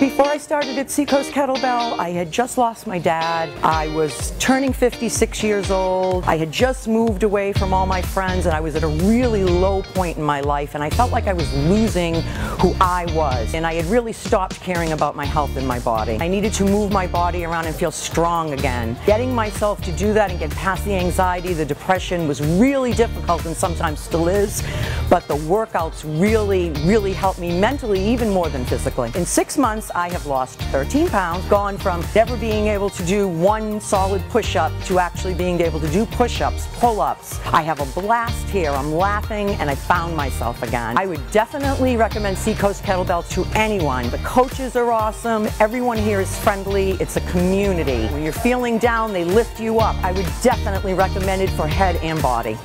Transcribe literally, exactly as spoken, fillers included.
Before I started at Seacoast Kettlebell, I had just lost my dad. I was turning fifty-six years old. I had just moved away from all my friends, and I was at a really low point in my life, and I felt like I was losing who I was, and I had really stopped caring about my health and my body. I needed to move my body around and feel strong again. Getting myself to do that and get past the anxiety, the depression was really difficult, and sometimes still is, but the workouts really, really helped me mentally, even more than physically. In six months, I have lost thirteen pounds, gone from never being able to do one solid push-up to actually being able to do push-ups, pull-ups. I have a blast here, I'm laughing, and I found myself again. I would definitely recommend Seacoast Kettlebell to anyone. The coaches are awesome, everyone here is friendly, it's a community. When you're feeling down, they lift you up. I would definitely recommend it for head and body.